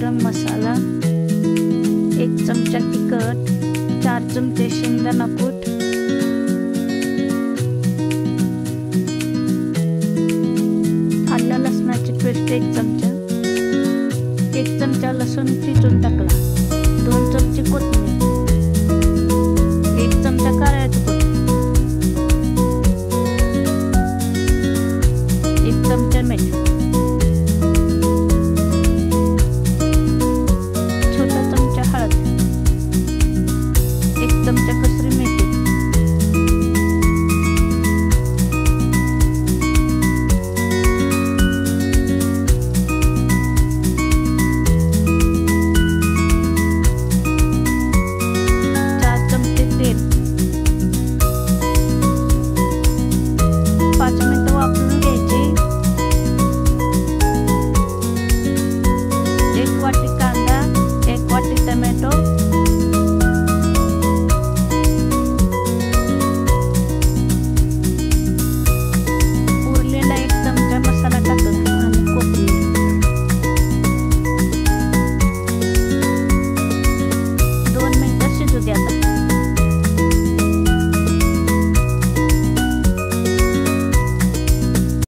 गरम मसाला, 1 चमचा तिखट, 4 चमचे शेंगदाणा कूट, 1 चमचा लसूण पिसून टाकला.